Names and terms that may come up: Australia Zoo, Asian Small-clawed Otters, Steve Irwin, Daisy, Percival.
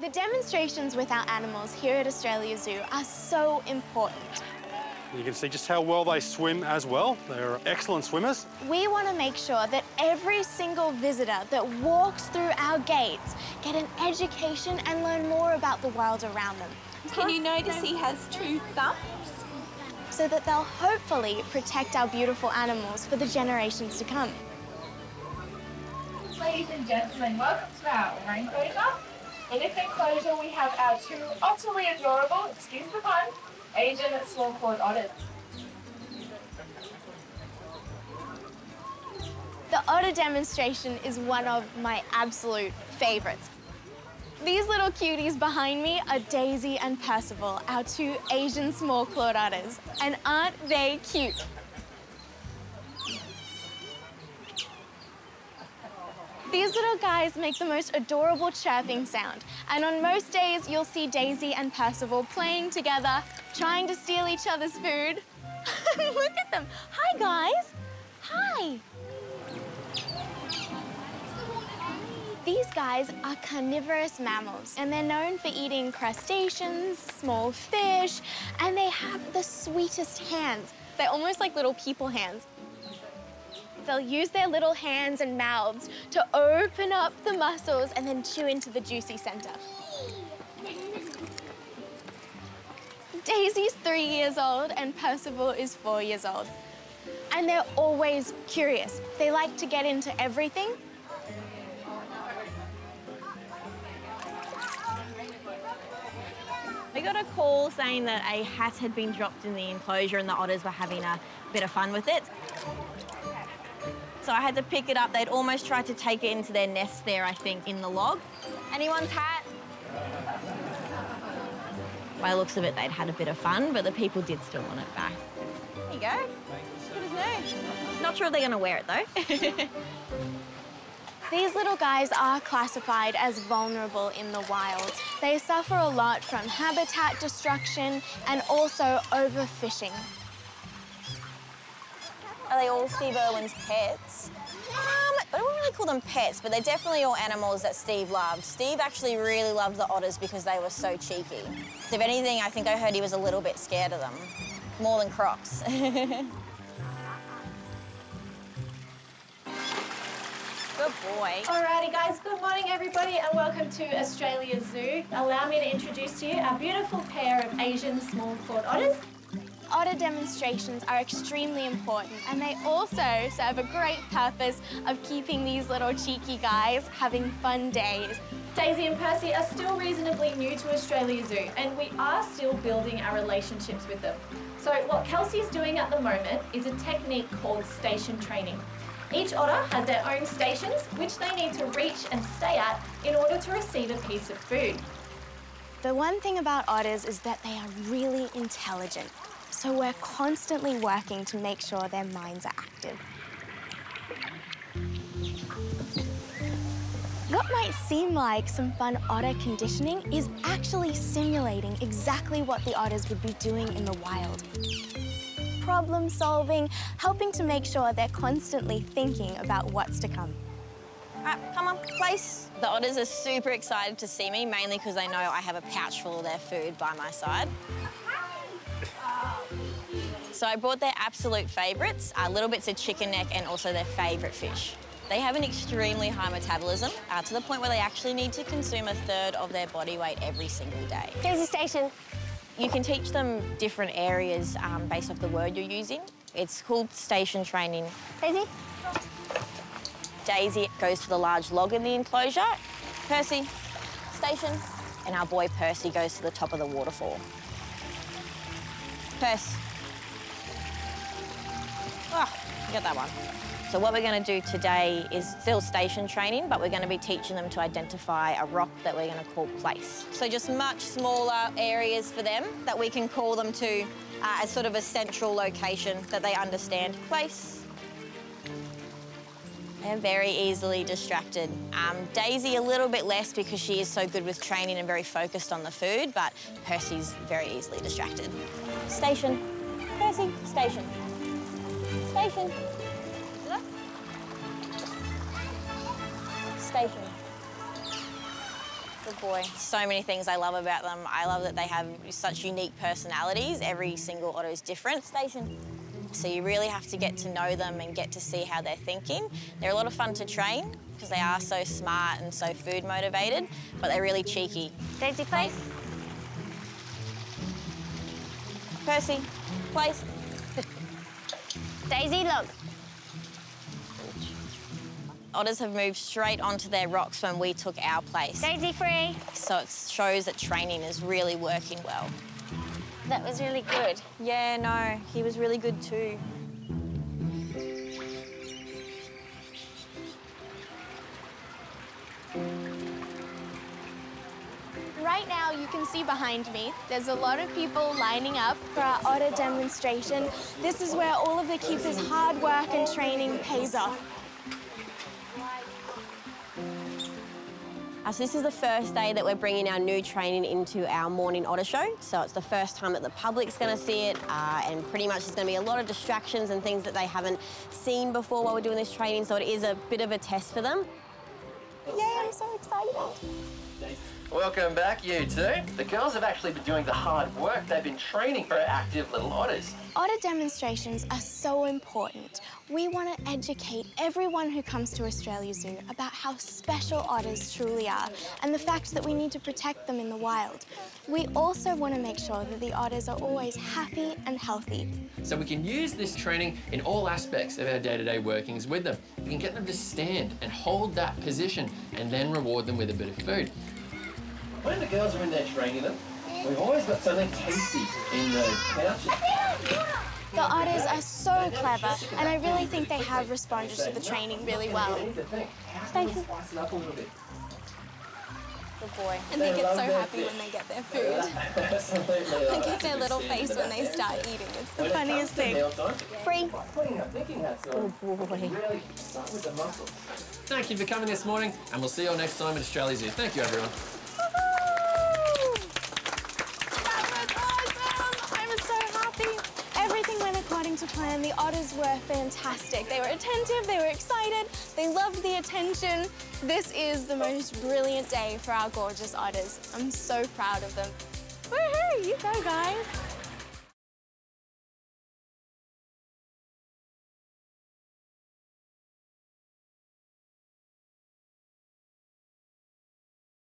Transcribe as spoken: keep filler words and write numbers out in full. The demonstrations with our animals here at Australia Zoo are so important. You can see just how well they swim as well. They're excellent swimmers. We want to make sure that every single visitor that walks through our gates get an education and learn more about the world around them. Can you notice he has two thumbs? So that they'll hopefully protect our beautiful animals for the generations to come. Ladies and gentlemen, welcome to our rain enclosure. In this enclosure, we have our two utterly adorable, excuse the pun, Asian small-clawed otters. The otter demonstration is one of my absolute favourites. These little cuties behind me are Daisy and Percival, our two Asian small-clawed otters. And aren't they cute? These little guys make the most adorable chirping sound, and on most days you'll see Daisy and Percival playing together, trying to steal each other's food. Look at them. Hi, guys. Hi. These guys are carnivorous mammals, and they're known for eating crustaceans, small fish, and they have the sweetest hands. They're almost like little people hands. They'll use their little hands and mouths to open up the muscles and then chew into the juicy center. Daisy's three years old and Percival is four years old. And they're always curious. They like to get into everything. We got a call saying that a hat had been dropped in the enclosure and the otters were having a bit of fun with it. So I had to pick it up. They'd almost tried to take it into their nest there, I think, in the log. Anyone's hat? By the looks of it, they'd had a bit of fun, but the people did still want it back. There you go. Good as new. Not sure if they're going to wear it, though. These little guys are classified as vulnerable in the wild. They suffer a lot from habitat destruction and also overfishing. Are they all Steve Irwin's pets? Um, I don't really call them pets, but they're definitely all animals that Steve loved. Steve actually really loved the otters because they were so cheeky. If anything, I think I heard he was a little bit scared of them. More than crocs. Good boy. Alrighty, guys. Good morning, everybody, and welcome to Australia Zoo. Allow me to introduce to you our beautiful pair of Asian small-clawed otters. Otter demonstrations are extremely important, and they also serve a great purpose of keeping these little cheeky guys having fun days. Daisy and Percy are still reasonably new to Australia Zoo, and we are still building our relationships with them. So what Kelsey's doing at the moment is a technique called station training. Each otter has their own stations, which they need to reach and stay at in order to receive a piece of food. The one thing about otters is that they are really intelligent. So we're constantly working to make sure their minds are active. What might seem like some fun otter conditioning is actually simulating exactly what the otters would be doing in the wild. Problem solving, helping to make sure they're constantly thinking about what's to come. All right, come on, place. The otters are super excited to see me, mainly because they know I have a pouch full of their food by my side. So I brought their absolute favourites, uh, little bits of chicken neck and also their favourite fish. They have an extremely high metabolism, uh, to the point where they actually need to consume a third of their body weight every single day. Here's your station. You can teach them different areas um, based off the word you're using. It's called station training. Daisy? Daisy goes to the large log in the enclosure. Percy, station. And our boy Percy goes to the top of the waterfall. Percy. Oh, you got that one. So what we're going to do today is still station training, but we're going to be teaching them to identify a rock that we're going to call place. So just much smaller areas for them that we can call them to uh, as sort of a central location that they understand. Place. They're very easily distracted. Um, Daisy a little bit less because she is so good with training and very focused on the food, but Percy's very easily distracted. Station. Percy, station. Station. Station. Good boy. So many things I love about them. I love that they have such unique personalities. Every single otter is different. Station. So you really have to get to know them and get to see how they're thinking. They're a lot of fun to train because they are so smart and so food motivated, but they're really cheeky. Daisy, place. Percy, place. Daisy, look. Otters have moved straight onto their rocks when we took our place. Daisy free. So it shows that training is really working well. That was really good. Yeah, no, he was really good too. Right now, you can see behind me, there's a lot of people lining up for our otter demonstration. This is where all of the keepers' hard work and training pays off. So this is the first day that we're bringing our new training into our morning otter show. So it's the first time that the public's going to see it, uh, and pretty much there's going to be a lot of distractions and things that they haven't seen before while we're doing this training. So it is a bit of a test for them. Yeah, I'm so excited. Welcome back, you two. The girls have actually been doing the hard work. They've been training for active little otters. Otter demonstrations are so important. We want to educate everyone who comes to Australia Zoo about how special otters truly are and the fact that we need to protect them in the wild. We also want to make sure that the otters are always happy and healthy. So we can use this training in all aspects of our day-to-day workings with them. We can get them to stand and hold that position and then reward them with a bit of food. When the girls are in there training them, we've always got something tasty in the pouches. The otters are so clever, and I really think they have responded to the training really well. Thank you. Good boy. And they get so happy when they get their food. Look at their little face when they start eating. It's the funniest thing. Free. Good boy. Thank you for coming this morning, and we'll see you all next time at Australia Zoo. Thank you, everyone. To plan, the otters were fantastic. They were attentive, they were excited, they loved the attention. This is the most brilliant day for our gorgeous otters. I'm so proud of them. Woohoo! You go, guys.